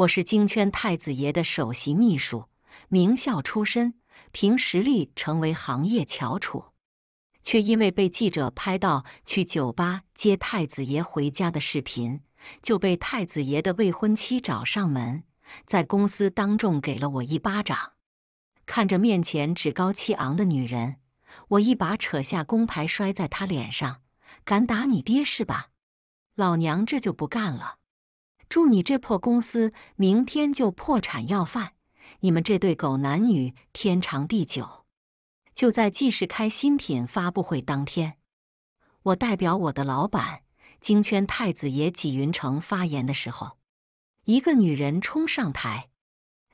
我是京圈太子爷的首席秘书，名校出身，凭实力成为行业翘楚，却因为被记者拍到去酒吧接太子爷回家的视频，就被太子爷的未婚妻找上门，在公司当众给了我一巴掌。看着面前趾高气昂的女人，我一把扯下工牌摔在她脸上，敢打你爹是吧？老娘这就不干了！祝你这破公司明天就破产要饭！你们这对狗男女天长地久！就在纪氏开新品发布会当天，我代表我的老板京圈太子爷纪云成发言的时候，一个女人冲上台，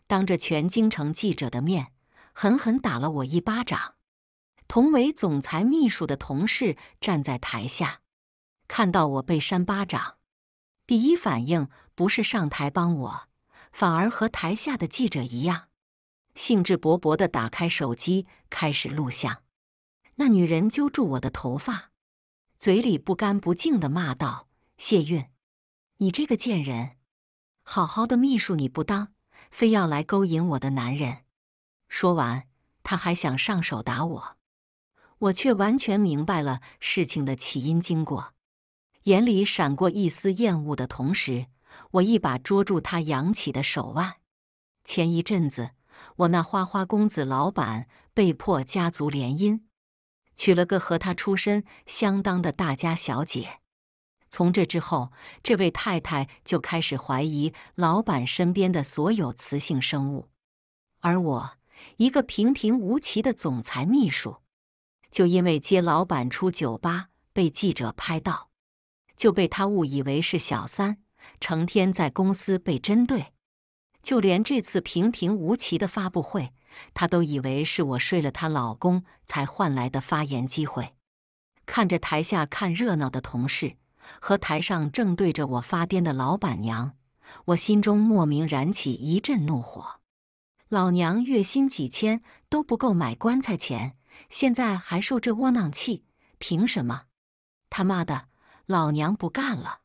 当着全京城记者的面狠狠打了我一巴掌。同为总裁秘书的同事站在台下，看到我被扇巴掌，第一反应不是上台帮我，反而和台下的记者一样，兴致勃勃地打开手机开始录像。那女人揪住我的头发，嘴里不干不净地骂道：“谢韵，你这个贱人，好好的秘书你不当，非要来勾引我的男人。”说完，她还想上手打我，我却完全明白了事情的起因经过，眼里闪过一丝厌恶的同时，我一把捉住她扬起的手腕。前一阵子，我那花花公子老板被迫家族联姻，娶了个和他出身相当的大家小姐。从这之后，这位太太就开始怀疑老板身边的所有雌性生物，而我，一个平平无奇的总裁秘书，就因为接老板出酒吧被记者拍到，就被他误以为是小三，成天在公司被针对。就连这次平平无奇的发布会，她都以为是我睡了她老公才换来的发言机会。看着台下看热闹的同事和台上正对着我发癫的老板娘，我心中莫名燃起一阵怒火。老娘月薪几千都不够买棺材钱，现在还受这窝囊气，凭什么？他妈的！老娘不干了！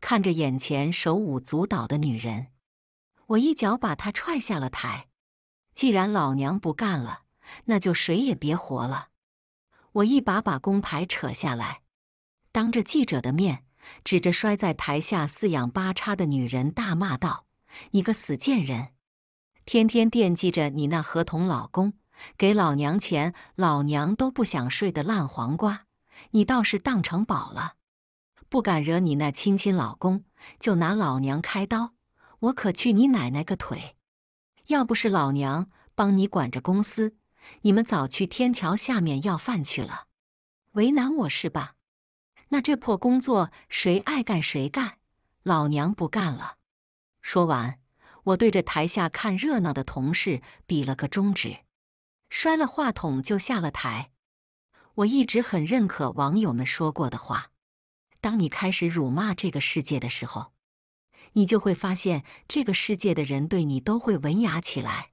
看着眼前手舞足蹈的女人，我一脚把她踹下了台。既然老娘不干了，那就谁也别活了！我一把把工牌扯下来，当着记者的面，指着摔在台下四仰八叉的女人大骂道：“你个死贱人！天天惦记着你那合同老公，给老娘钱，老娘都不想睡的烂黄瓜，你倒是当成宝了！不敢惹你那亲老公，就拿老娘开刀，我可去你奶奶个腿！要不是老娘帮你管着公司，你们早去天桥下面要饭去了。为难我是吧？那这破工作谁爱干谁干，老娘不干了！”说完，我对着台下看热闹的同事比了个中指，摔了话筒就下了台。我一直很认可网友们说过的话，当你开始辱骂这个世界的时候，你就会发现这个世界的人对你都会文雅起来。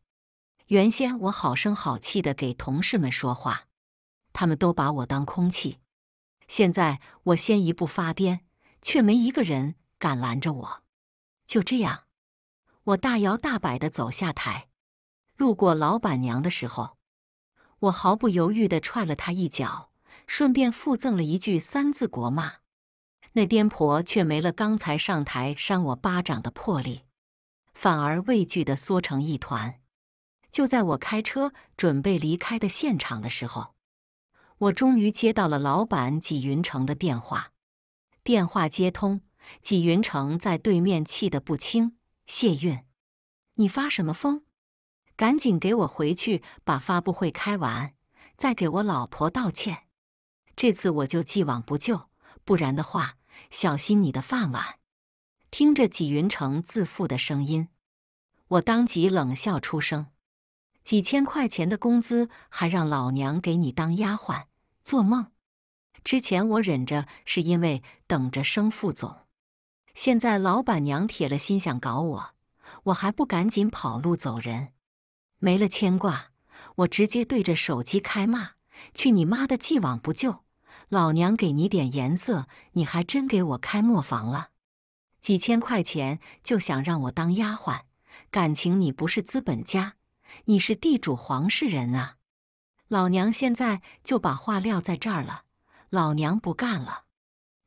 原先我好声好气地给同事们说话，他们都把我当空气。现在我先一步发癫，却没一个人敢拦着我。就这样，我大摇大摆地走下台，路过老板娘的时候，我毫不犹豫地踹了她一脚，顺便附赠了一句三字国骂。那癫婆却没了刚才上台扇我巴掌的魄力，反而畏惧地缩成一团。就在我开车准备离开的现场的时候，我终于接到了老板纪云成的电话。电话接通，纪云成在对面气得不轻：“谢韵，你发什么疯？赶紧给我回去把发布会开完，再给我老婆道歉。这次我就既往不咎，不然的话小心你的饭碗。”听着纪云成自负的声音，我当即冷笑出声：“几千块钱的工资还让老娘给你当丫鬟，做梦！之前我忍着是因为等着升副总，现在老板娘铁了心想搞我，我还不赶紧跑路走人！”没了牵挂，我直接对着手机开骂：“去你妈的，既往不咎！老娘给你点颜色，你还真给我开磨坊了！”几千块钱就想让我当丫鬟，感情你不是资本家，你是地主皇室人啊！老娘现在就把话撂在这儿了，老娘不干了。”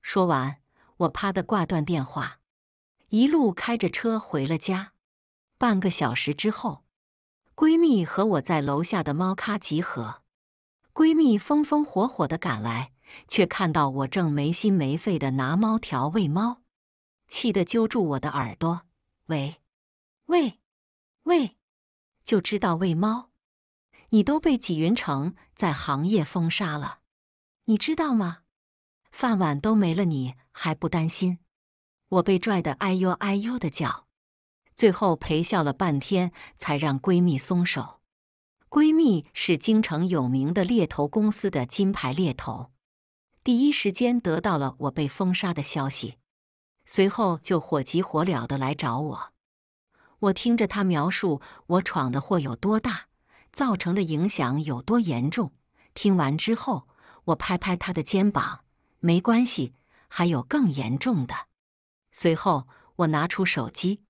说完，我啪的挂断电话，一路开着车回了家。半个小时之后，闺蜜和我在楼下的猫咖集合。闺蜜风风火火地赶来，却看到我正没心没肺地拿猫条喂猫，气得揪住我的耳朵：“喂，喂，喂，就知道喂猫！你都被纪云城在行业封杀了，你知道吗？饭碗都没了，你还不担心？”我被拽得哎呦哎呦的叫，最后陪笑了半天，才让闺蜜松手。闺蜜是京城有名的猎头公司的金牌猎头，第一时间得到了我被封杀的消息，随后就火急火燎的来找我。我听着她描述我闯的祸有多大，造成的影响有多严重，听完之后，我拍拍她的肩膀：“没关系，还有更严重的。”随后，我拿出手机，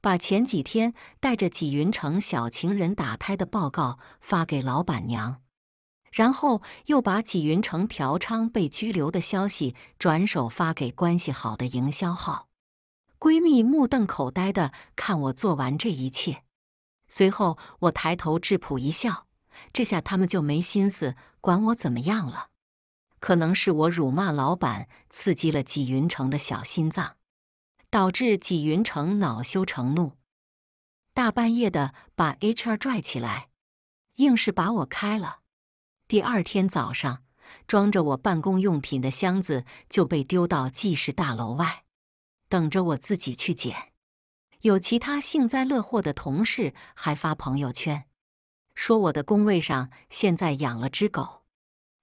把前几天带着纪云城小情人打胎的报告发给老板娘，然后又把纪云城嫖娼被拘留的消息转手发给关系好的营销号。闺蜜目瞪口呆地看我做完这一切，随后我抬头质朴一笑，这下他们就没心思管我怎么样了。可能是我辱骂老板刺激了纪云城的小心脏，导致纪云城恼羞成怒，大半夜的把 HR 拽起来，硬是把我开了。第二天早上，装着我办公用品的箱子就被丢到技师大楼外，等着我自己去捡。有其他幸灾乐祸的同事还发朋友圈，说我的工位上现在养了只狗，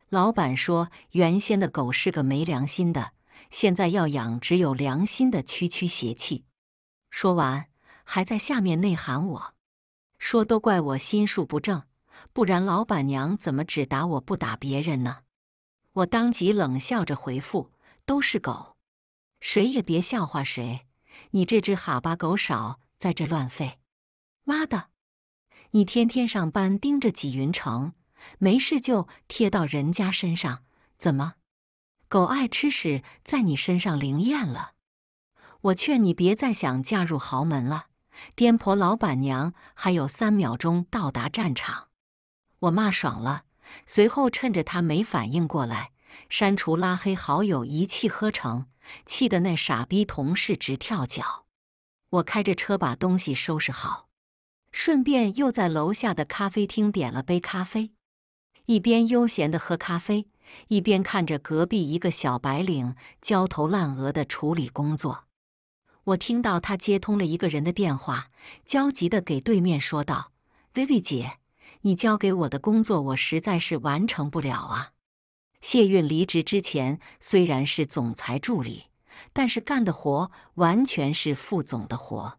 老板说原先的狗是个没良心的，现在要养只有良心的区区邪气。说完还在下面内涵我，说都怪我心术不正，不然老板娘怎么只打我不打别人呢？我当即冷笑着回复：“都是狗，谁也别笑话谁，你这只哈巴狗少在这乱吠。妈的，你天天上班盯着纪云城，没事就贴到人家身上，怎么？狗爱吃屎在你身上灵验了，我劝你别再想嫁入豪门了。”颠婆老板娘还有3秒钟到达战场，我骂爽了，随后趁着她没反应过来，删除拉黑好友，一气呵成，气得那傻逼同事直跳脚。我开着车把东西收拾好，顺便又在楼下的咖啡厅点了杯咖啡，一边悠闲地喝咖啡，一边看着隔壁一个小白领焦头烂额的处理工作。我听到他接通了一个人的电话，焦急地给对面说道：“Vivi 姐，你交给我的工作我实在是完成不了啊。”谢韵离职之前虽然是总裁助理，但是干的活完全是副总的活，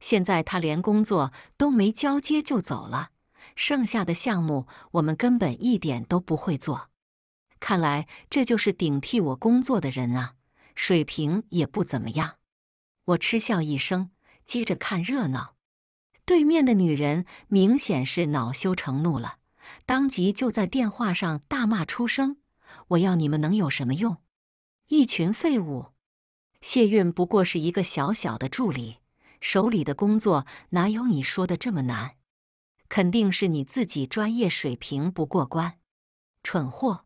现在他连工作都没交接就走了，剩下的项目我们根本一点都不会做。看来这就是顶替我工作的人啊，水平也不怎么样。我嗤笑一声，接着看热闹。对面的女人明显是恼羞成怒了，当即就在电话上大骂出声：“我要你们能有什么用？一群废物！”谢韵不过是一个小小的助理，手里的工作哪有你说的这么难？肯定是你自己专业水平不过关，蠢货！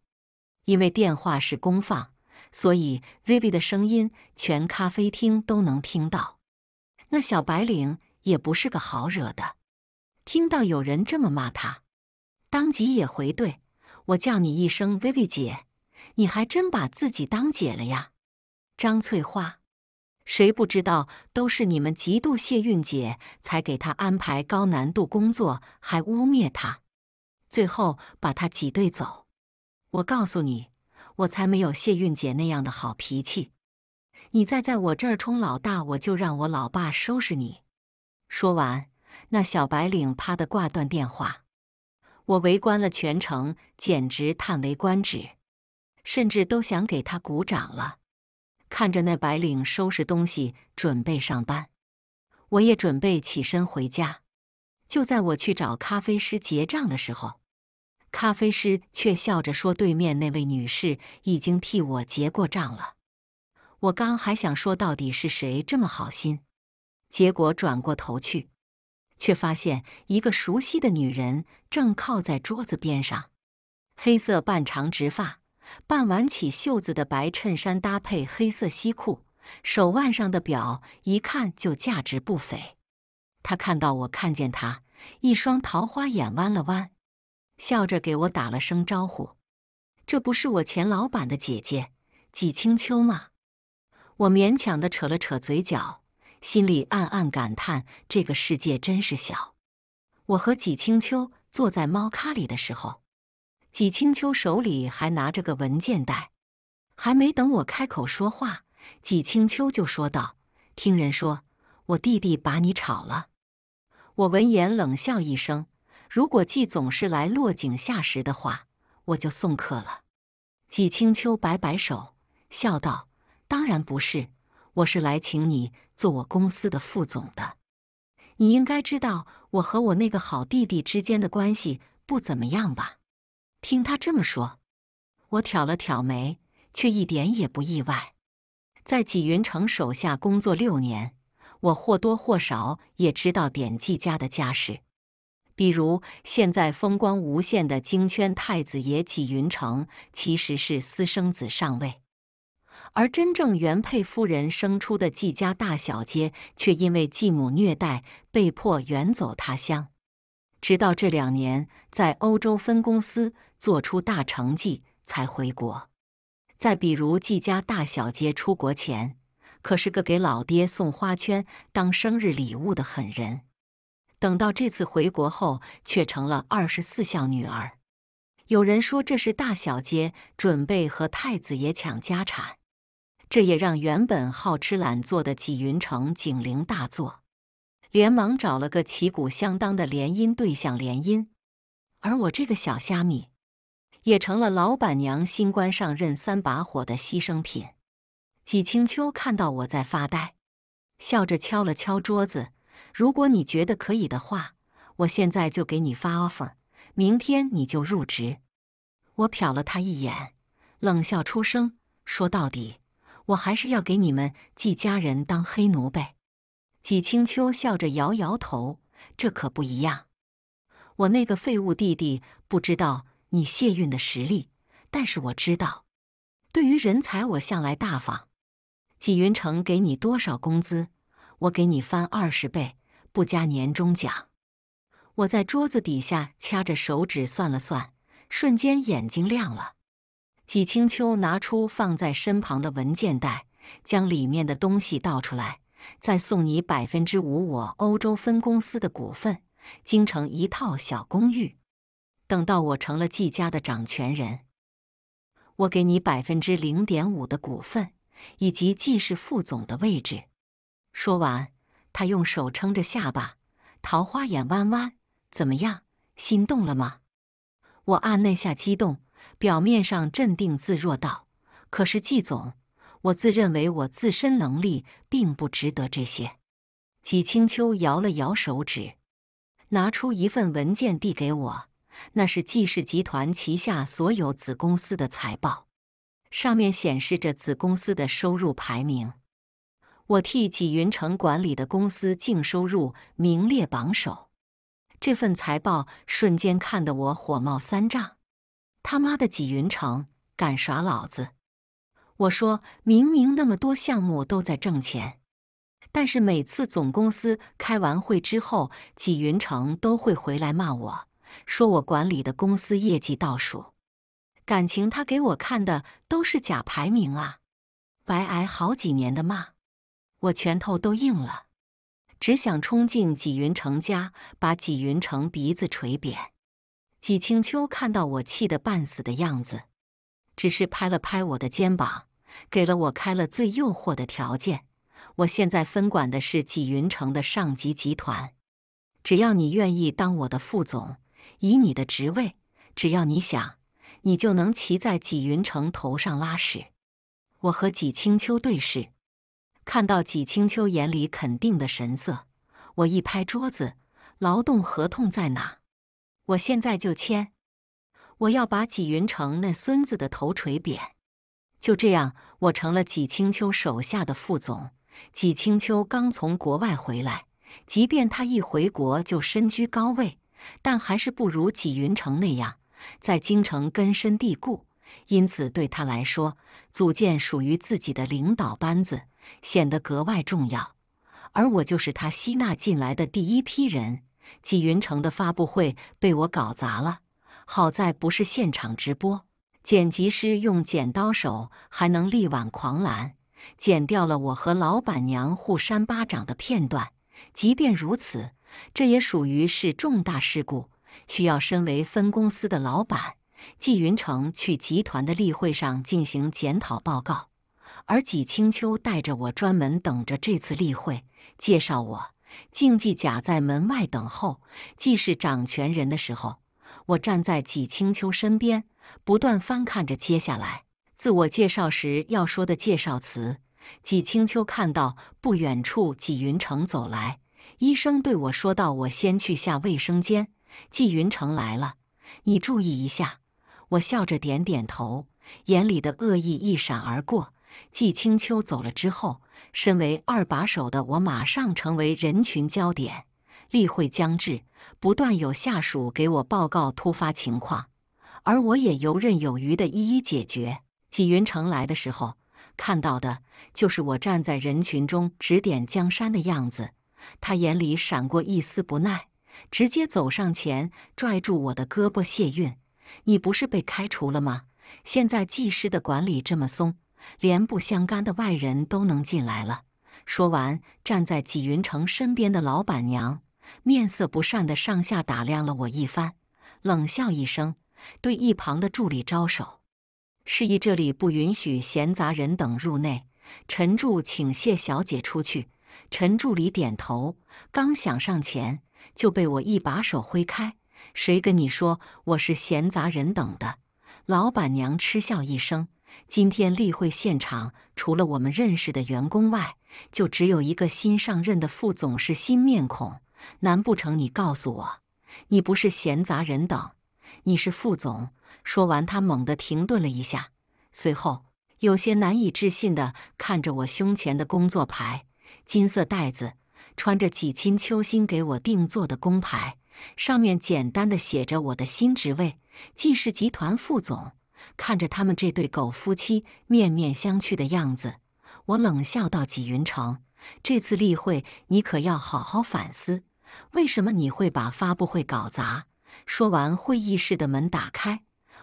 因为电话是公放，所以 Vivi 的声音全咖啡厅都能听到。那小白领也不是个好惹的，听到有人这么骂他，当即也回怼：“我叫你一声 Vivi 姐，你还真把自己当姐了呀！张翠花，谁不知道都是你们嫉妒谢韵姐才给她安排高难度工作，还污蔑她，最后把她挤兑走。我告诉你，我才没有谢韵姐那样的好脾气。你再在我这儿冲老大，我就让我老爸收拾你。”说完，那小白领啪的挂断电话。我围观了全程，简直叹为观止，甚至都想给他鼓掌了。看着那白领收拾东西准备上班，我也准备起身回家。就在我去找咖啡师结账的时候，咖啡师却笑着说：“对面那位女士已经替我结过账了。”我刚还想说到底是谁这么好心，结果转过头去，却发现一个熟悉的女人正靠在桌子边上，黑色半长直发，半挽起袖子的白衬衫搭配黑色西裤，手腕上的表一看就价值不菲。她看到我看见她，一双桃花眼弯了弯，笑着给我打了声招呼：“这不是我前老板的姐姐纪青秋吗？”我勉强地扯了扯嘴角，心里暗暗感叹这个世界真是小。我和纪青秋坐在猫咖里的时候，纪青秋手里还拿着个文件袋，还没等我开口说话，纪青秋就说道：“听人说，我弟弟把你炒了。”我闻言冷笑一声，如果纪总是来落井下石的话，我就送客了。纪青秋摆摆手，笑道：“当然不是，我是来请你做我公司的副总的。你应该知道我和我那个好弟弟之间的关系不怎么样吧？”听他这么说，我挑了挑眉，却一点也不意外。在纪云成手下工作6年，我或多或少也知道点纪家的家事，比如现在风光无限的京圈太子爷纪云成其实是私生子上位。而真正原配夫人生出的纪家大小姐却因为继母虐待被迫远走他乡，直到这2年在欧洲分公司做出大成绩才回国。再比如纪家大小姐出国前可是个给老爹送花圈当生日礼物的狠人，等到这次回国后却成了24孝女儿。有人说这是大小姐准备和太子爷抢家产，这也让原本好吃懒做的纪云成警铃大作，连忙找了个旗鼓相当的联姻对象联姻。而我这个小虾米也成了老板娘新官上任3把火的牺牲品。纪青秋看到我在发呆，笑着敲了敲桌子：“如果你觉得可以的话，我现在就给你发 offer， 明天你就入职。”我瞟了他一眼，冷笑出声：“说到底我还是要给你们纪家人当黑奴呗。”纪青秋笑着摇摇头：“这可不一样，我那个废物弟弟不知道你谢运的实力，但是我知道，对于人才我向来大方。纪云成给你多少工资，我给你翻20倍，不加年终奖。”我在桌子底下掐着手指算了算，瞬间眼睛亮了。纪青秋拿出放在身旁的文件袋，将里面的东西倒出来：“再送你5%我欧洲分公司的股份，京城一套小公寓。等到我成了纪家的掌权人，我给你0.5%的股份，以及纪氏副总的位置。”说完，他用手撑着下巴，桃花眼弯弯：“怎么样，心动了吗？”我按捺下激动，表面上镇定自若道：“可是纪总，我自认为我自身能力并不值得这些。”纪青秋摇了摇手指，拿出一份文件递给我，那是纪氏集团旗下所有子公司的财报，上面显示着子公司的收入排名。我替纪云成管理的公司净收入名列榜首。这份财报瞬间看得我火冒三丈。他妈的纪云成，敢耍老子！我说，明明那么多项目都在挣钱，但是每次总公司开完会之后，纪云成都会回来骂我，说我管理的公司业绩倒数。感情他给我看的都是假排名啊！白挨好几年的骂，我拳头都硬了，只想冲进纪云成家，把纪云成鼻子捶扁。纪青秋看到我气得半死的样子，只是拍了拍我的肩膀，给了我开了最诱惑的条件：“我现在分管的是纪云成的上级集团，只要你愿意当我的副总，以你的职位，只要你想，你就能骑在纪云成头上拉屎。”我和纪青秋对视，看到纪青秋眼里肯定的神色，我一拍桌子：“劳动合同在哪？我现在就签！我要把纪云成那孙子的头锤扁！”就这样，我成了纪青秋手下的副总。纪青秋刚从国外回来，即便他一回国就身居高位，但还是不如纪云成那样在京城根深蒂固。因此，对他来说，组建属于自己的领导班子显得格外重要。而我就是他吸纳进来的第一批人。纪云成的发布会被我搞砸了，好在不是现场直播，剪辑师用剪刀手还能力挽狂澜，剪掉了我和老板娘互扇巴掌的片段。即便如此，这也属于是重大事故，需要身为分公司的老板纪云成去集团的例会上进行检讨报告。而纪青秋带着我专门等着这次例会，介绍我。竞技甲在门外等候，既是掌权人的时候，我站在纪青秋身边，不断翻看着接下来自我介绍时要说的介绍词。纪青秋看到不远处纪云成走来，医生对我说道：“我先去下卫生间，纪云成来了，你注意一下。”我笑着点点头，眼里的恶意一闪而过。纪青秋走了之后，身为二把手的我马上成为人群焦点。例会将至，不断有下属给我报告突发情况，而我也游刃有余地一一解决。纪云成来的时候，看到的就是我站在人群中指点江山的样子。他眼里闪过一丝不耐，直接走上前拽住我的胳膊：“谢运，你不是被开除了吗？现在技师的管理这么松，连不相干的外人都能进来了。”说完，站在纪云成身边的老板娘面色不善的上下打量了我一番，冷笑一声，对一旁的助理招手，示意这里不允许闲杂人等入内。“陈助，请谢小姐出去。”陈助理点头，刚想上前，就被我一把手挥开：“谁跟你说我是闲杂人等的？”老板娘嗤笑一声：“今天例会现场，除了我们认识的员工外，就只有一个新上任的副总是新面孔。难不成你告诉我，你不是闲杂人等，你是副总？”说完，他猛地停顿了一下，随后有些难以置信地看着我胸前的工作牌，金色带子，穿着纪青秋新给我定做的工牌，上面简单的写着我的新职位：纪氏集团副总。看着他们这对狗夫妻面面相觑的样子，我冷笑道：“纪云成，这次例会你可要好好反思，为什么你会把发布会搞砸？”说完，会议室的门打开，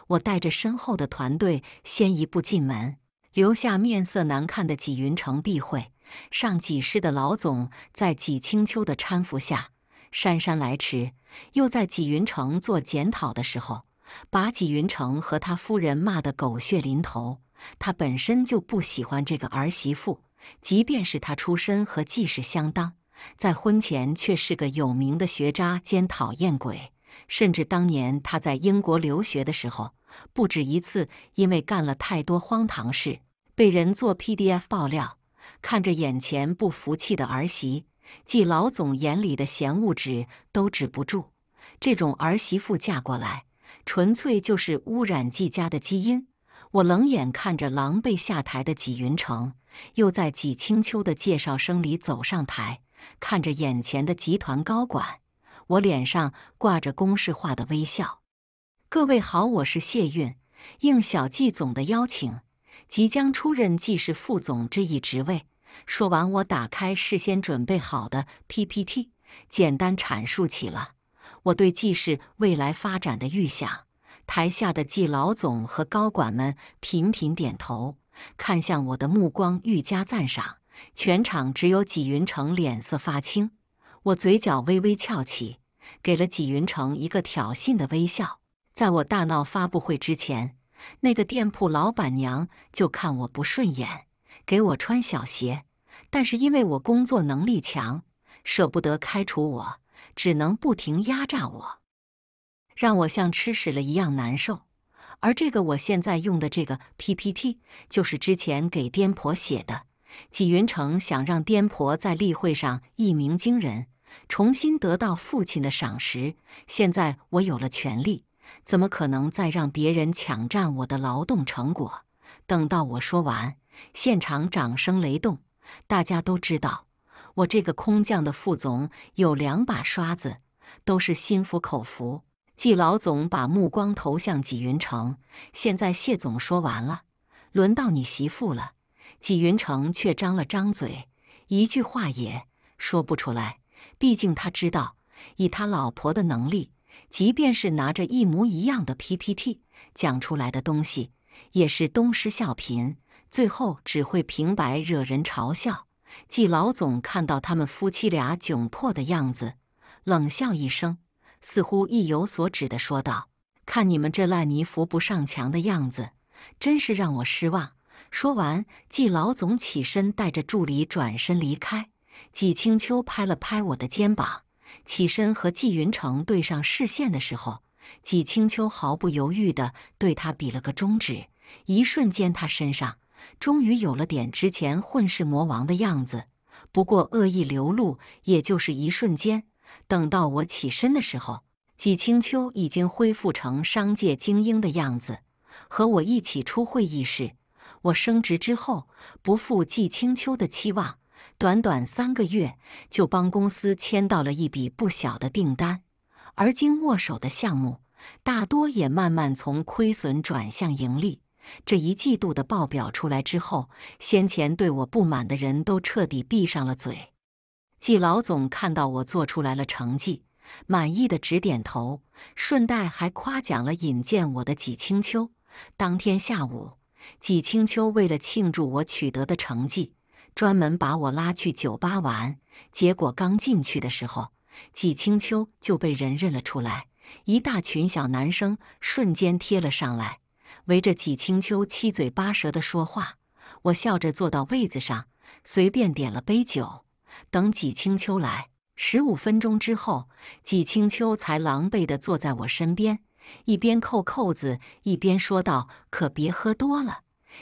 我带着身后的团队先一步进门，留下面色难看的纪云成避讳。上纪室的老总在纪青秋的搀扶下姗姗来迟，又在纪云成做检讨的时候，把纪云成和他夫人骂得狗血淋头。他本身就不喜欢这个儿媳妇，即便是他出身和纪氏相当，在婚前却是个有名的学渣兼讨厌鬼。甚至当年他在英国留学的时候，不止一次因为干了太多荒唐事被人做 PDF 爆料。看着眼前不服气的儿媳，纪老总眼里的嫌恶值都止不住。这种儿媳妇嫁过来，纯粹就是污染纪家的基因。我冷眼看着狼狈下台的纪云成，又在纪青秋的介绍声里走上台，看着眼前的集团高管，我脸上挂着公式化的微笑。“各位好，我是谢运，应小纪总的邀请，即将出任纪氏副总这一职位。”说完，我打开事先准备好的 PPT， 简单阐述起了我对纪氏未来发展的预想。台下的纪老总和高管们频频点头，看向我的目光愈加赞赏。全场只有纪云成脸色发青，我嘴角微微翘起，给了纪云成一个挑衅的微笑。在我大闹发布会之前，那个店铺老板娘就看我不顺眼，给我穿小鞋，但是因为我工作能力强，舍不得开除我，只能不停压榨我，让我像吃屎了一样难受。而这个我现在用的这个 PPT 就是之前给颠婆写的。纪云成想让颠婆在例会上一鸣惊人，重新得到父亲的赏识。现在我有了权利，怎么可能再让别人抢占我的劳动成果？等到我说完，现场掌声雷动。大家都知道，我这个空降的副总有2把刷子，都是心服口服。纪老总把目光投向纪云成，现在谢总说完了，轮到你媳妇了。纪云成却张了张嘴，一句话也说不出来。毕竟他知道，以他老婆的能力，即便是拿着一模一样的 PPT 讲出来的东西，也是东施效颦，最后只会平白惹人嘲笑。纪老总看到他们夫妻俩窘迫的样子，冷笑一声。似乎意有所指地说道：“看你们这烂泥扶不上墙的样子，真是让我失望。”说完，纪老总起身带着助理转身离开。纪青秋拍了拍我的肩膀，起身和纪云成对上视线的时候，纪青秋毫不犹豫地对他比了个中指。一瞬间，他身上终于有了点之前混世魔王的样子，不过恶意流露也就是一瞬间。等到我起身的时候，纪青秋已经恢复成商界精英的样子，和我一起出会议室。我升职之后，不负纪青秋的期望，短短3个月就帮公司签到了一笔不小的订单。而今握手的项目，大多也慢慢从亏损转向盈利。这一季度的报表出来之后，先前对我不满的人都彻底闭上了嘴。纪老总看到我做出来了成绩，满意的直点头，顺带还夸奖了引荐我的纪青秋。当天下午，纪青秋为了庆祝我取得的成绩，专门把我拉去酒吧玩。结果刚进去的时候，纪青秋就被人认了出来，一大群小男生瞬间贴了上来，围着纪青秋七嘴八舌的说话。我笑着坐到位子上，随便点了杯酒。等纪青秋来15分钟之后，纪青秋才狼狈地坐在我身边，一边扣扣子一边说道：“可别喝多了，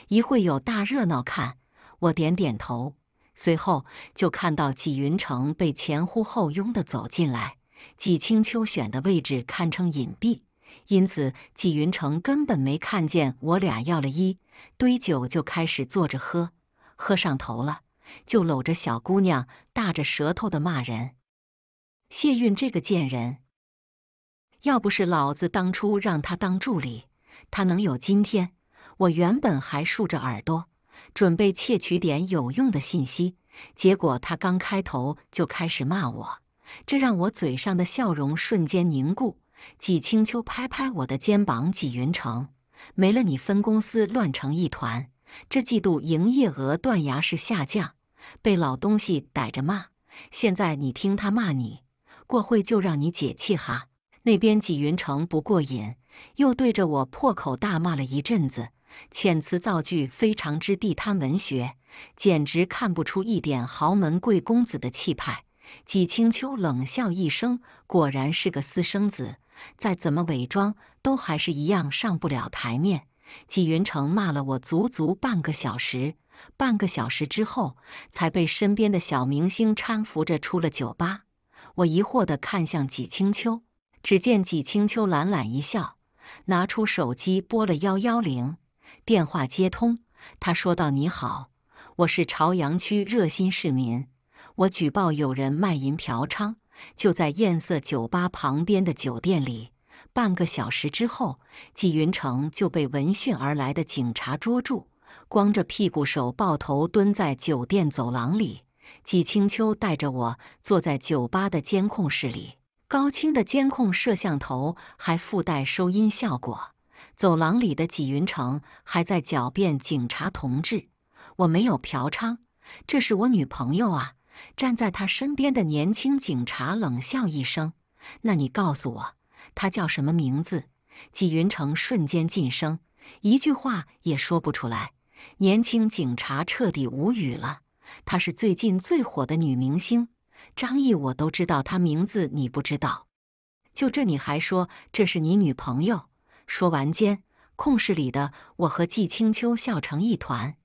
一会有大热闹看。”我点点头，随后就看到纪云成被前呼后拥地走进来。纪青秋选的位置堪称隐蔽，因此纪云成根本没看见我俩要了一堆酒就开始坐着喝，喝上头了就搂着小姑娘大着舌头的骂人。谢韵这个贱人，要不是老子当初让她当助理，她能有今天？我原本还竖着耳朵准备窃取点有用的信息，结果她刚开头就开始骂我，这让我嘴上的笑容瞬间凝固。纪青秋拍拍我的肩膀：“纪云成，没了你分公司乱成一团，这季度营业额断崖式下降，被老东西逮着骂。现在你听他骂你，过会就让你解气哈。”那边纪云成不过瘾，又对着我破口大骂了一阵子，遣词造句非常之地摊文学，简直看不出一点豪门贵公子的气派。纪青秋冷笑一声，果然是个私生子，再怎么伪装都还是一样上不了台面。纪云成骂了我足足半个小时，之后才被身边的小明星搀扶着出了酒吧。我疑惑地看向纪青秋，只见纪青秋懒懒一笑，拿出手机拨了110，电话接通。他说道：“你好，我是朝阳区热心市民，我举报有人卖淫嫖娼，就在艳色酒吧旁边的酒店里。”半个小时之后，纪云成就被闻讯而来的警察捉住，光着屁股手抱头蹲在酒店走廊里。纪青秋带着我坐在酒吧的监控室里，高清的监控摄像头还附带收音效果。走廊里的纪云成还在狡辩：“警察同志，我没有嫖娼，这是我女朋友啊。”站在他身边的年轻警察冷笑一声：“那你告诉我，他叫什么名字？”纪云成瞬间噤声，一句话也说不出来。年轻警察彻底无语了。她是最近最火的女明星张译，我都知道她名字，你不知道？就这你还说这是你女朋友？说完间，控室里的我和季青秋笑成一团，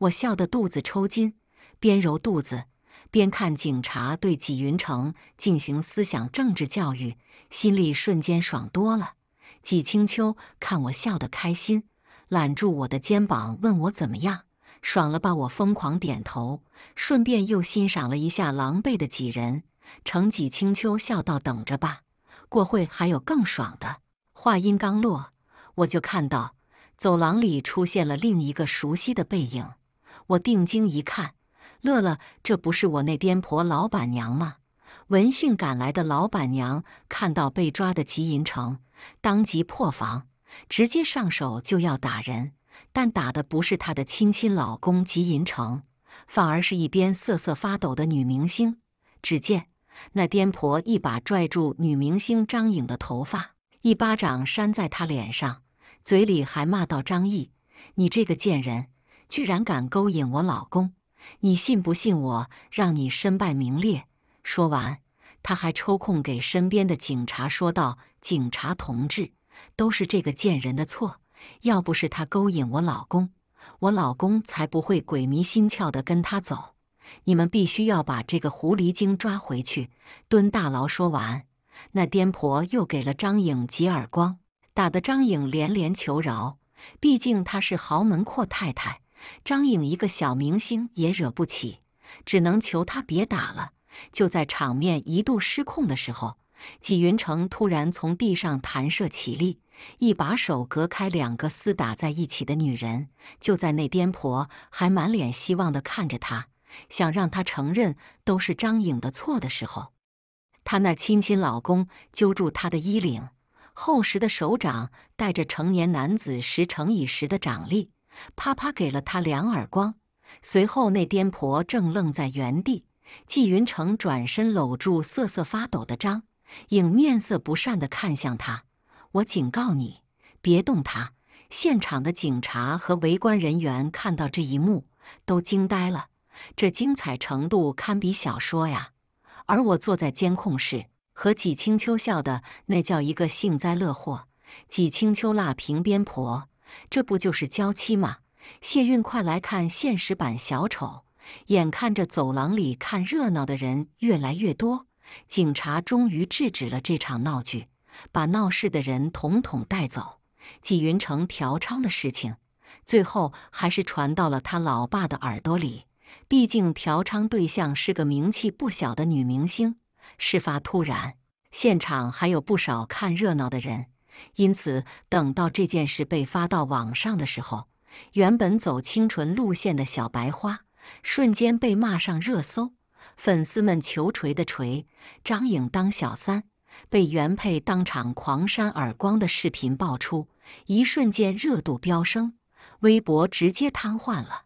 我笑得肚子抽筋，边揉肚子边看警察对纪云成进行思想政治教育，心里瞬间爽多了。纪青秋看我笑得开心，揽住我的肩膀问我怎么样，爽了吧我疯狂点头，顺便又欣赏了一下狼狈的几人。程纪青秋笑道：“等着吧，过会还有更爽的。”话音刚落，我就看到走廊里出现了另一个熟悉的背影，我定睛一看，乐了，这不是我那颠婆老板娘吗？闻讯赶来的老板娘看到被抓的纪银成，当即破防，直接上手就要打人，但打的不是她的亲老公纪银成，反而是一边瑟瑟发抖的女明星。只见那颠婆一把拽住女明星张颖的头发，一巴掌扇在她脸上，嘴里还骂道：“张毅，你这个贱人，居然敢勾引我老公！你信不信我让你身败名裂？”说完，他还抽空给身边的警察说道：“警察同志，都是这个贱人的错，要不是他勾引我老公，我老公才不会鬼迷心窍的跟他走。你们必须要把这个狐狸精抓回去，蹲大牢。”说完，那颠婆又给了张颖几耳光，打得张颖连连求饶，毕竟她是豪门阔太太，张颖一个小明星也惹不起，只能求她别打了。就在场面一度失控的时候，纪云成突然从地上弹射起立，一把手隔开两个厮打在一起的女人。就在那颠婆还满脸希望地看着他，想让他承认都是张颖的错的时候，他那亲老公揪住他的衣领，厚实的手掌带着成年男子10乘以10的掌力，啪啪给了他2耳光。随后那颠婆正愣在原地，纪云成转身搂住瑟瑟发抖的张颖，面色不善地看向他：“我警告你，别动他！”现场的警察和围观人员看到这一幕，都惊呆了，这精彩程度堪比小说呀！而我坐在监控室，和纪青秋笑的那叫一个幸灾乐祸。纪青秋辣评边婆：“这不就是娇妻吗？谢韵，快来看现实版小丑！”眼看着走廊里看热闹的人越来越多，警察终于制止了这场闹剧，把闹事的人统统带走。纪云成嫖娼的事情最后还是传到了他老爸的耳朵里，毕竟嫖娼对象是个名气不小的女明星。事发突然，现场还有不少看热闹的人，因此等到这件事被发到网上的时候，原本走清纯路线的小白花瞬间被骂上热搜，粉丝们求锤的锤，张颖当小三，被原配当场狂扇耳光的视频爆出，一瞬间热度飙升，微博直接瘫痪了。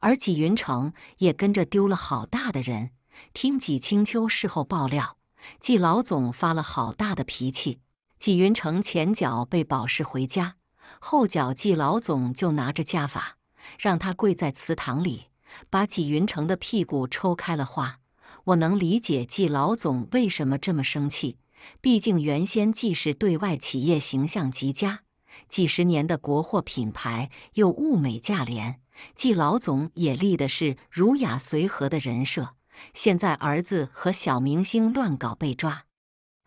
而纪云成也跟着丢了好大的人。听纪青秋事后爆料，纪老总发了好大的脾气，纪云成前脚被保释回家，后脚纪老总就拿着家法让他跪在祠堂里，把纪云成的屁股抽开了花。我能理解纪老总为什么这么生气，毕竟原先纪氏对外企业形象极佳，几十年的国货品牌又物美价廉，纪老总也立的是儒雅随和的人设。现在儿子和小明星乱搞被抓，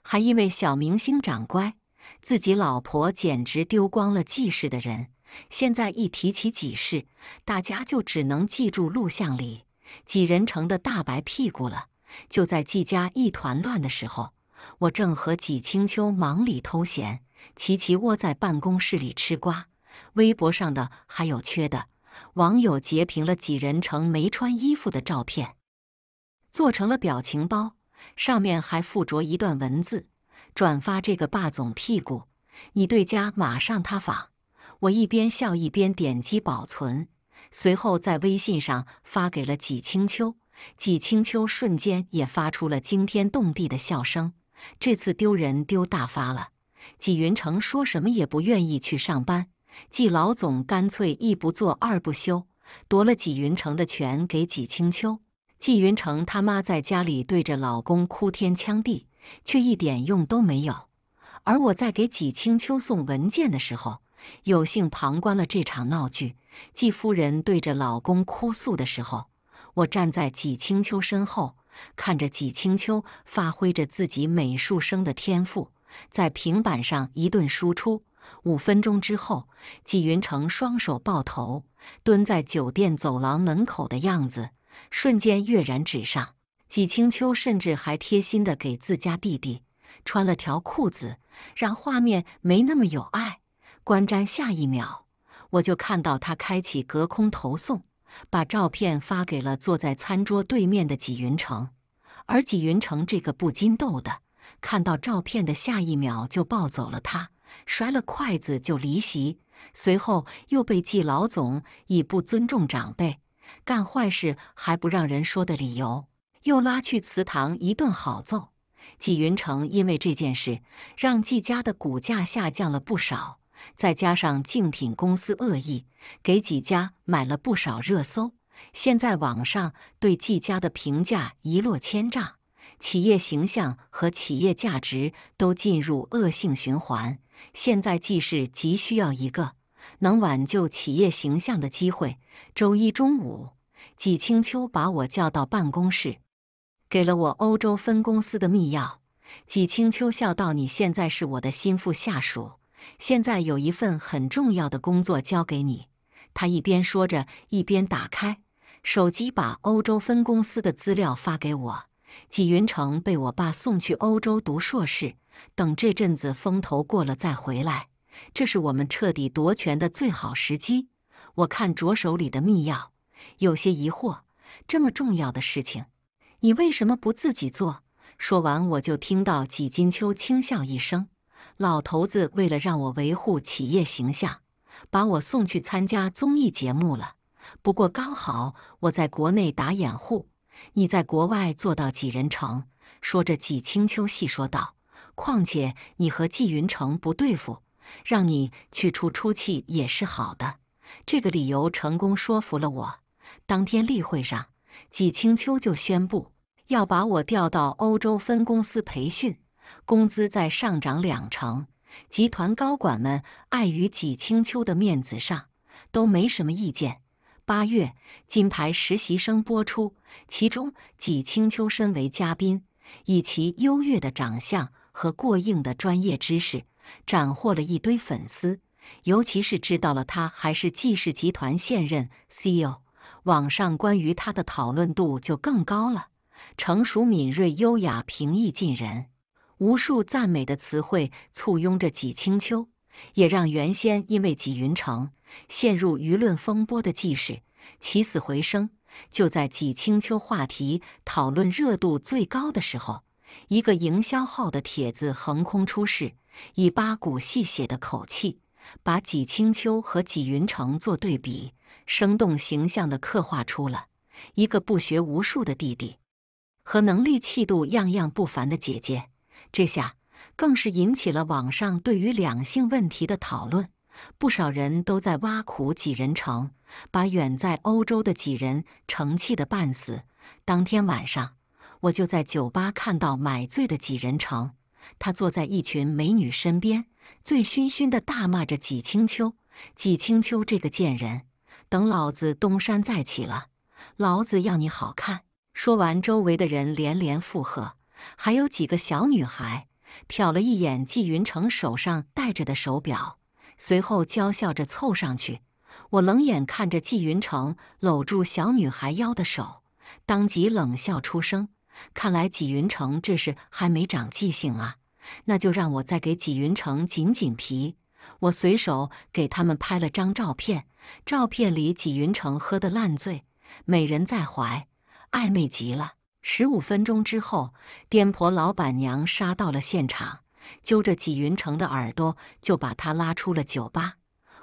还因为小明星长乖，自己老婆简直丢光了纪氏的人。现在一提起纪氏，大家就只能记住录像里纪人成的大白屁股了。就在纪家一团乱的时候，我正和纪青秋忙里偷闲，齐齐窝在办公室里吃瓜。微博上的还有缺的，网友截屏了纪人成没穿衣服的照片，做成了表情包，上面还附着一段文字：“转发这个霸总屁股，你对家马上塌房。”我一边笑一边点击保存，随后在微信上发给了纪青秋。纪青秋瞬间也发出了惊天动地的笑声，这次丢人丢大发了。纪云成说什么也不愿意去上班，纪老总干脆一不做二不休，夺了纪云成的权给纪青秋。纪云成他妈在家里对着老公哭天抢地，却一点用都没有。而我在给纪青秋送文件的时候，有幸旁观了这场闹剧。继夫人对着老公哭诉的时候，我站在纪青秋身后，看着纪青秋发挥着自己美术生的天赋，在平板上一顿输出。5分钟之后，纪云成双手抱头，蹲在酒店走廊门口的样子，瞬间跃然纸上。纪青秋甚至还贴心地给自家弟弟穿了条裤子，让画面没那么有爱。观瞻下一秒，我就看到他开启隔空投送，把照片发给了坐在餐桌对面的纪云成。而纪云成这个不禁斗的，看到照片的下一秒就抱走了他，摔了筷子就离席，随后又被纪老总以不尊重长辈、干坏事还不让人说的理由，又拉去祠堂一顿好揍。纪云成因为这件事，让纪家的股价下降了不少。再加上竞品公司恶意，给纪家买了不少热搜，现在网上对纪家的评价一落千丈，企业形象和企业价值都进入恶性循环。现在纪氏急需要一个能挽救企业形象的机会。周一中午，纪青秋把我叫到办公室，给了我欧洲分公司的密钥。纪青秋笑道：“你现在是我的心腹下属，现在有一份很重要的工作交给你。”他一边说着，一边打开手机，把欧洲分公司的资料发给我。纪云成被我爸送去欧洲读硕士，等这阵子风头过了再回来，这是我们彻底夺权的最好时机。我看着手里的密钥，有些疑惑：这么重要的事情，你为什么不自己做？说完，我就听到纪金秋轻笑一声。老头子为了让我维护企业形象，把我送去参加综艺节目了。不过刚好我在国内打掩护，你在国外做到几人成。说着，纪青秋细说道：“况且你和纪云成不对付，让你去出出气也是好的。”这个理由成功说服了我。当天例会上，纪青秋就宣布要把我调到欧洲分公司培训。工资再上涨2成，集团高管们碍于纪青秋的面子上，都没什么意见。8月，金牌实习生播出，其中纪青秋身为嘉宾，以其优越的长相和过硬的专业知识，斩获了一堆粉丝。尤其是知道了他还是纪氏集团现任 CEO， 网上关于他的讨论度就更高了。成熟、敏锐、优雅、平易近人。无数赞美的词汇簇拥着纪青秋，也让原先因为纪云成陷入舆论风波的纪氏起死回生。就在纪青秋话题讨论热度最高的时候，一个营销号的帖子横空出世，以8股戏谑的口气，把纪青秋和纪云成做对比，生动形象地刻画出了一个不学无术的弟弟和能力气度样样不凡的姐姐。这下更是引起了网上对于两性问题的讨论，不少人都在挖苦纪人成，把远在欧洲的纪人成气得半死。当天晚上，我就在酒吧看到买醉的纪人成，他坐在一群美女身边，醉醺醺地大骂着纪青秋：“纪青秋这个贱人，等老子东山再起了，老子要你好看！”说完，周围的人连连附和。还有几个小女孩瞟了一眼纪云成手上戴着的手表，随后娇笑着凑上去。我冷眼看着纪云成搂住小女孩腰的手，当即冷笑出声。看来纪云成这是还没长记性啊，那就让我再给纪云成紧紧皮。我随手给他们拍了张照片，照片里纪云成喝得烂醉，美人在怀，暧昧极了。15分钟之后，颠婆老板娘杀到了现场，揪着纪云成的耳朵就把他拉出了酒吧。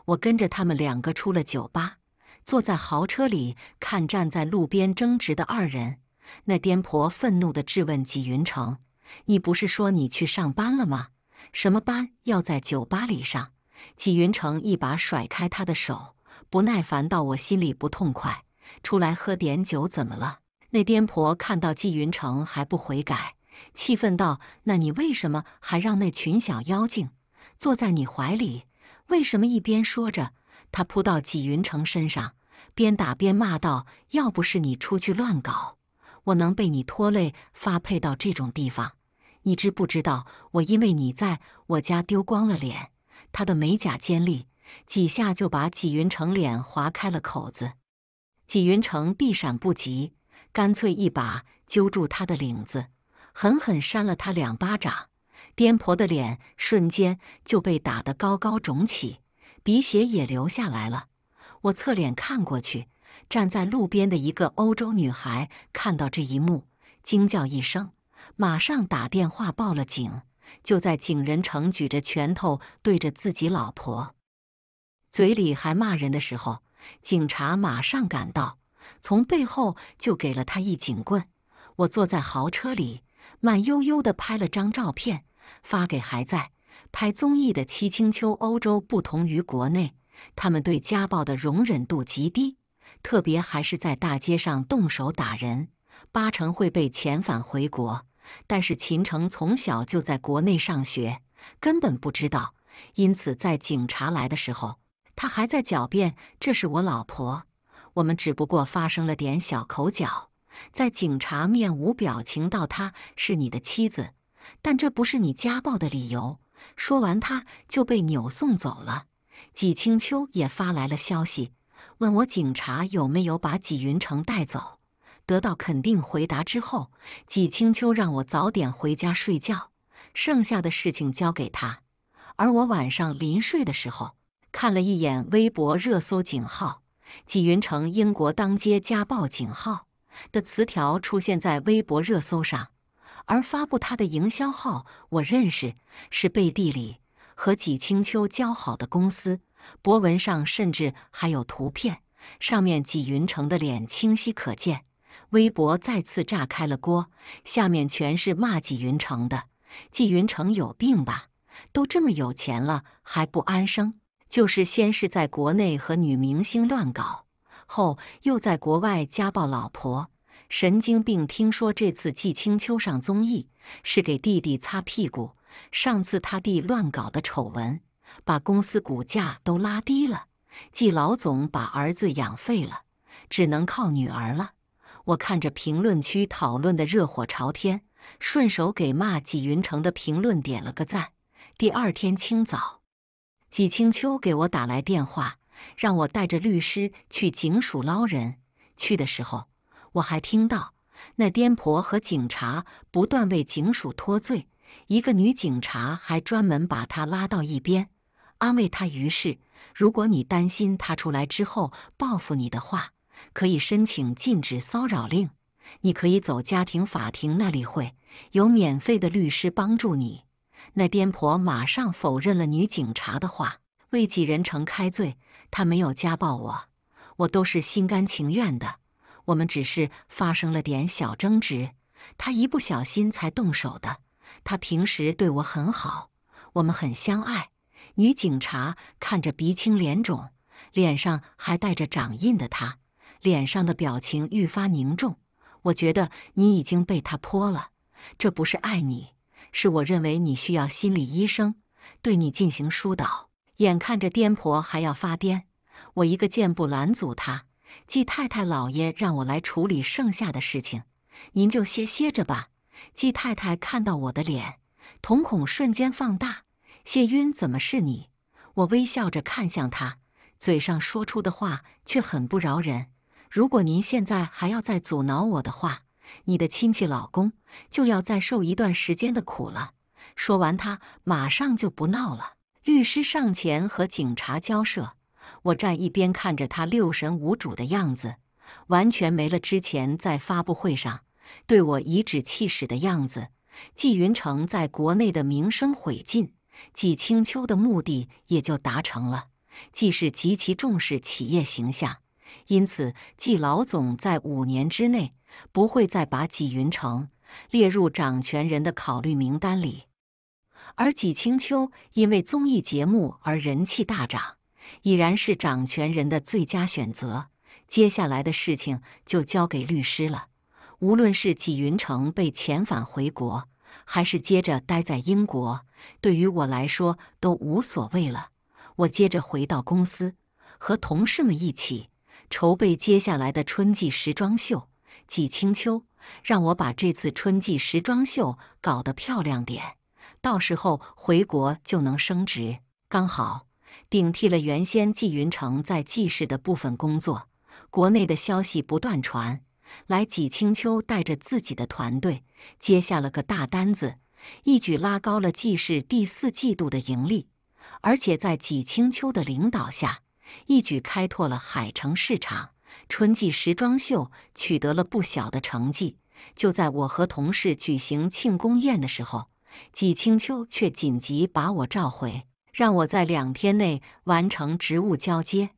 我跟着他们2个出了酒吧，坐在豪车里看站在路边争执的2人。那颠婆愤怒地质问纪云成：“你不是说你去上班了吗？什么班要在酒吧里上？”纪云成一把甩开他的手，不耐烦到我心里不痛快：“出来喝点酒怎么了？”那颠婆看到纪云成还不悔改，气愤道：“那你为什么还让那群小妖精坐在你怀里？为什么一边说着，他扑到纪云成身上，边打边骂道：“要不是你出去乱搞，我能被你拖累发配到这种地方？你知不知道我因为你在我家丢光了脸？”他的美甲尖利，几下就把纪云成脸划开了口子。纪云成避闪不及，干脆一把揪住他的领子，狠狠扇了他2巴掌。 颠婆的脸瞬间就被打得高高肿起，鼻血也流下来了。我侧脸看过去，站在路边的一个欧洲女孩看到这一幕，惊叫一声，马上打电话报了警。就在景仁成举着拳头对着自己老婆，嘴里还骂人的时候，警察马上赶到，从背后就给了他一警棍。我坐在豪车里，慢悠悠地拍了张照片。 发给还在拍综艺的戚青秋。欧洲不同于国内，他们对家暴的容忍度极低，特别还是在大街上动手打人，8成会被遣返回国。但是秦城从小就在国内上学，根本不知道，因此在警察来的时候，他还在狡辩：“这是我老婆，我们只不过发生了点小口角。”在警察面无表情道：“她是你的妻子。” 但这不是你家暴的理由。说完，他就被扭送走了。纪青秋也发来了消息，问我警察有没有把纪云成带走。得到肯定回答之后，纪青秋让我早点回家睡觉，剩下的事情交给他。而我晚上临睡的时候，看了一眼微博热搜警号，纪云成英国当街家暴警号的词条出现在微博热搜上。 而发布他的营销号，我认识，是背地里和纪青秋交好的公司。博文上甚至还有图片，上面纪云成的脸清晰可见。微博再次炸开了锅，下面全是骂纪云成的。纪云成有病吧？都这么有钱了还不安生？就是先是在国内和女明星乱搞，后又在国外家暴老婆。 神经病！听说这次纪青秋上综艺是给弟弟擦屁股。上次他弟乱搞的丑闻，把公司股价都拉低了。纪老总把儿子养废了，只能靠女儿了。我看着评论区讨论的热火朝天，顺手给骂纪云成的评论点了个赞。第2天清早，纪青秋给我打来电话，让我带着律师去警署捞人。去的时候， 我还听到那颠婆和警察不断为警署脱罪，一个女警察还专门把她拉到一边，安慰她。于是，如果你担心她出来之后报复你的话，可以申请禁止骚扰令。你可以走家庭法庭那里会有免费的律师帮助你。那颠婆马上否认了女警察的话，为纪仁成开罪。她没有家暴我，我都是心甘情愿的。 我们只是发生了点小争执，他一不小心才动手的。他平时对我很好，我们很相爱。女警察看着鼻青脸肿、脸上还带着掌印的他，脸上的表情愈发凝重。我觉得你已经被他泼了，这不是爱你，是我认为你需要心理医生对你进行疏导。眼看着颠婆还要发癫，我一个箭步拦阻他。 季太太老爷让我来处理剩下的事情，您就歇着吧。季太太看到我的脸，瞳孔瞬间放大。谢晕，怎么是你？我微笑着看向他，嘴上说出的话却很不饶人。如果您现在还要再阻挠我的话，你的亲戚老公就要再受一段时间的苦了。说完，他马上就不闹了。律师上前和警察交涉。 我站一边看着他六神无主的样子，完全没了之前在发布会上对我颐指气使的样子。纪云成在国内的名声毁尽，纪青秋的目的也就达成了。纪氏极其重视企业形象，因此纪老总在5年之内不会再把纪云成列入掌权人的考虑名单里。而纪青秋因为综艺节目而人气大涨。 已然是掌权人的最佳选择。接下来的事情就交给律师了。无论是纪云成被遣返回国，还是接着待在英国，对于我来说都无所谓了。我接着回到公司，和同事们一起筹备接下来的春季时装秀。季清秋让我把这次春季时装秀搞得漂亮点，到时候回国就能升职，刚好顶替了原先季云成在季氏的部分工作。国内的消息不断传来，季清秋带着自己的团队接下了个大单子，一举拉高了季氏第四季度的盈利，而且在季清秋的领导下，一举开拓了海城市场。春季时装秀取得了不小的成绩。就在我和同事举行庆功宴的时候，季清秋却紧急把我召回，让我在2天内完成职务交接，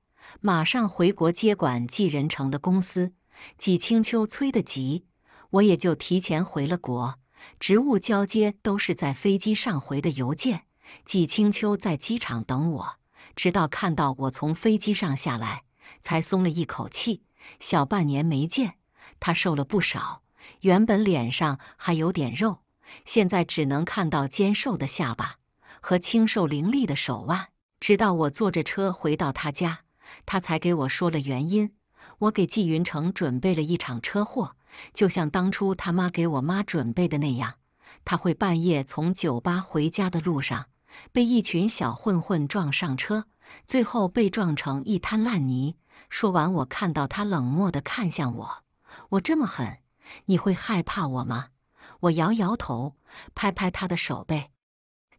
马上回国接管季仁成的公司。季清秋催得急，我也就提前回了国。职务交接都是在飞机上回的邮件，季清秋在机场等我，直到看到我从飞机上下来，才松了一口气。小半年没见，他瘦了不少，原本脸上还有点肉，现在只能看到尖瘦的下巴和清瘦伶俐的手腕。直到我坐着车回到他家，他才给我说了原因。我给季云成准备了一场车祸，就像当初他妈给我妈准备的那样，他会半夜从酒吧回家的路上被一群小混混撞上车，最后被撞成一滩烂泥。说完，我看到他冷漠地看向我：“我这么狠，你会害怕我吗？”我摇摇头，拍拍他的手背。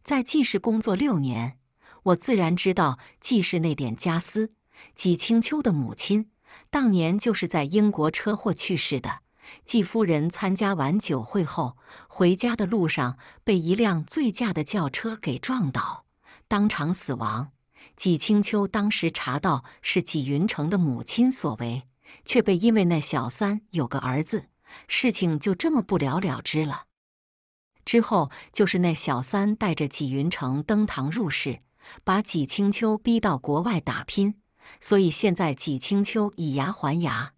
在季氏工作6年，我自然知道季氏那点家私。季清秋的母亲当年就是在英国车祸去世的。季夫人参加完酒会后，回家的路上被一辆醉驾的轿车给撞倒，当场死亡。季清秋当时查到是季云成的母亲所为，却被因为那小三有个儿子，事情就这么不了了之了。之后就是那小三带着季云成登堂入室，把季清秋逼到国外打拼。所以现在季清秋以牙还牙，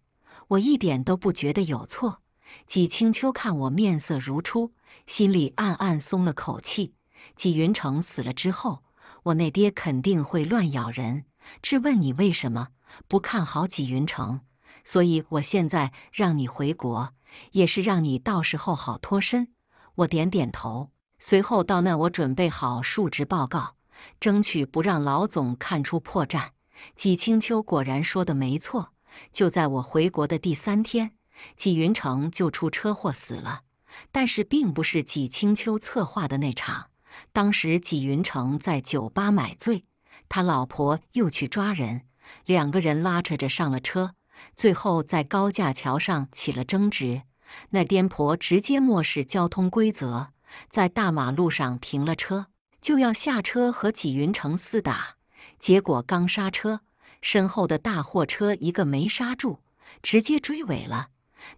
我一点都不觉得有错。季清秋看我面色如初，心里暗暗松了口气。季云成死了之后，我那爹肯定会乱咬人，质问你为什么不看好季云成，所以我现在让你回国，也是让你到时候好脱身。我点点头，随后到那我准备好述职报告，争取不让老总看出破绽。季清秋果然说的没错，就在我回国的第3天，季云成就出车祸死了，但是并不是季清秋策划的那场。当时季云成在酒吧买醉，他老婆又去抓人，2个人拉扯着上了车，最后在高架桥上起了争执。那颠婆直接漠视交通规则，在大马路上停了车，就要下车和季云成厮打。结果刚刹车，身后的大货车一个没刹住，直接追尾了。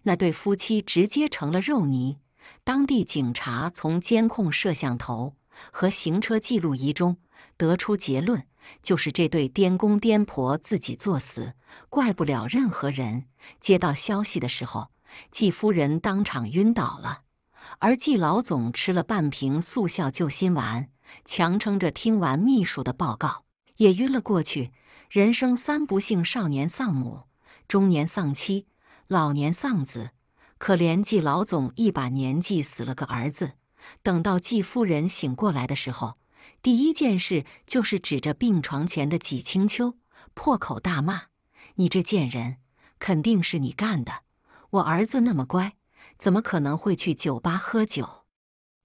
那对夫妻直接成了肉泥。当地警察从监控摄像头和行车记录仪中得出结论，就是这对颠公颠婆自己作死，怪不了任何人。接到消息的时候，季夫人当场晕倒了，而季老总吃了半瓶速效救心丸，强撑着听完秘书的报告也晕了过去。人生3不幸：少年丧母，中年丧妻，老年丧子。可怜季老总一把年纪死了个儿子。等到季夫人醒过来的时候，第一件事就是指着病床前的季清秋破口大骂：“你这贱人，肯定是你干的！我儿子那么乖，怎么可能会去酒吧喝酒？”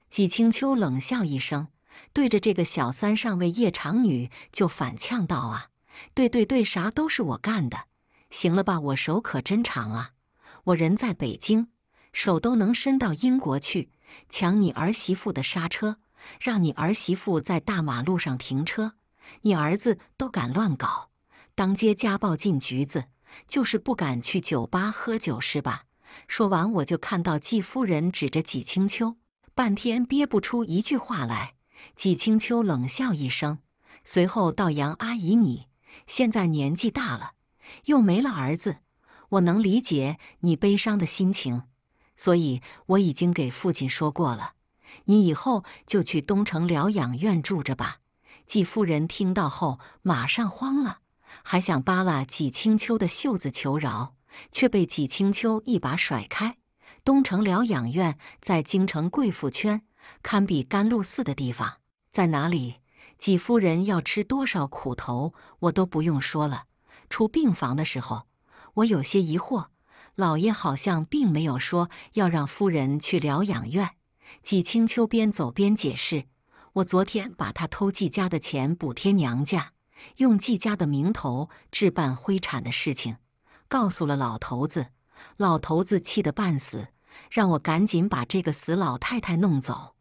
季清秋冷笑一声，对着这个小三上位夜长女就反呛道：“啊，对，啥都是我干的，行了吧？我手可真长啊，我人在北京，手都能伸到英国去，抢你儿媳妇的刹车，让你儿媳妇在大马路上停车，你儿子都敢乱搞，当街家暴进局子，就是不敢去酒吧喝酒是吧？”说完，我就看到季夫人指着季清秋，半天憋不出一句话来。季清秋冷笑一声，随后道：“杨阿姨，你现在年纪大了，又没了儿子，我能理解你悲伤的心情，所以我已经给父亲说过了，你以后就去东城疗养院住着吧。”季夫人听到后马上慌了，还想扒拉季青秋的袖子求饶，却被季青秋一把甩开。东城疗养院在京城贵妇圈，堪比甘露寺的地方在哪里？季夫人要吃多少苦头，我都不用说了。出病房的时候，我有些疑惑，老爷好像并没有说要让夫人去疗养院。季青秋边走边解释：“我昨天把他偷季家的钱补贴娘家，用季家的名头置办灰产的事情，告诉了老头子。老头子气得半死，让我赶紧把这个死老太太弄走。”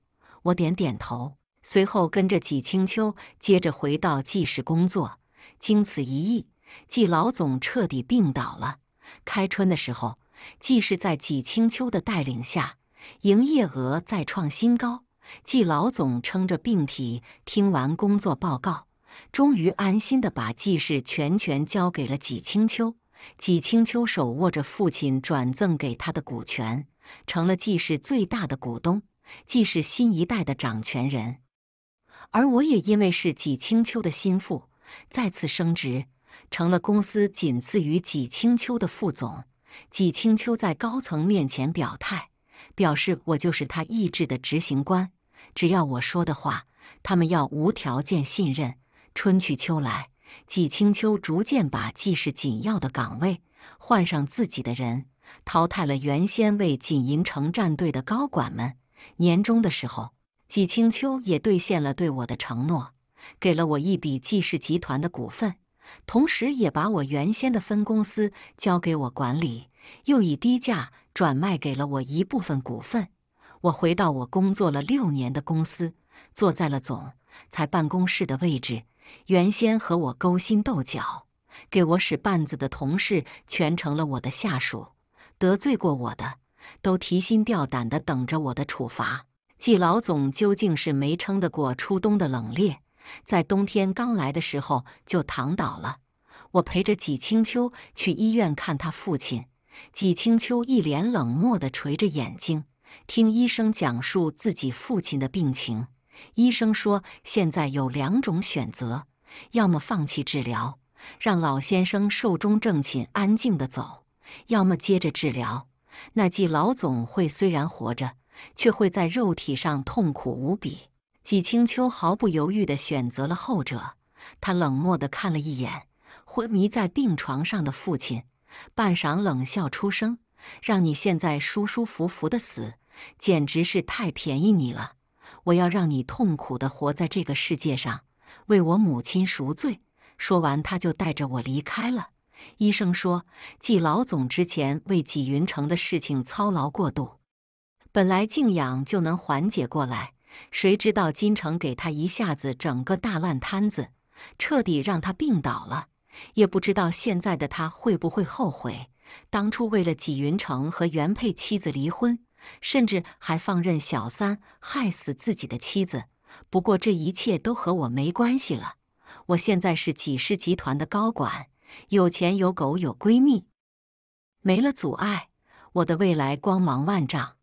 我点点头，随后跟着季青秋接着回到季氏工作。经此一役，季老总彻底病倒了。开春的时候，季氏在季青秋的带领下，营业额再创新高。季老总撑着病体，听完工作报告，终于安心地把季氏全权交给了季青秋。季青秋手握着父亲转赠给他的股权，成了季氏最大的股东，季氏新一代的掌权人。而我也因为是季青秋的心腹，再次升职，成了公司仅次于季青秋的副总。季青秋在高层面前表示我就是他意志的执行官，只要我说的话，他们要无条件信任。春去秋来，季青秋逐渐把季氏紧要的岗位换上自己的人，淘汰了原先为锦银城战队的高管们。年终的时候，季青秋也兑现了对我的承诺，给了我一笔季氏集团的股份，同时也把我原先的分公司交给我管理，又以低价转卖给了我一部分股份。我回到我工作了6年的公司，坐在了总裁办公室的位置。原先和我勾心斗角，给我使绊子的同事全成了我的下属，得罪过我的都提心吊胆地等着我的处罚。季老总究竟是没撑得过初冬的冷冽，在冬天刚来的时候就躺倒了。我陪着季青秋去医院看他父亲，季青秋一脸冷漠地垂着眼睛，听医生讲述自己父亲的病情。医生说，现在有2种选择，要么放弃治疗，让老先生寿终正寝安静地走，要么接着治疗。那季老总会虽然活着，却会在肉体上痛苦无比。季青秋毫不犹豫地选择了后者。他冷漠地看了一眼昏迷在病床上的父亲，半晌冷笑出声：“让你现在舒舒服服地死，简直是太便宜你了。我要让你痛苦地活在这个世界上，为我母亲赎罪。”说完，他就带着我离开了。医生说，季老总之前为纪云城的事情操劳过度，本来静养就能缓解过来，谁知道金城给他一下子整个大烂摊子，彻底让他病倒了。也不知道现在的他会不会后悔当初为了纪云城和原配妻子离婚，甚至还放任小三害死自己的妻子。不过这一切都和我没关系了，我现在是纪氏集团的高管，有钱有狗有闺蜜，没了阻碍，我的未来光芒万丈。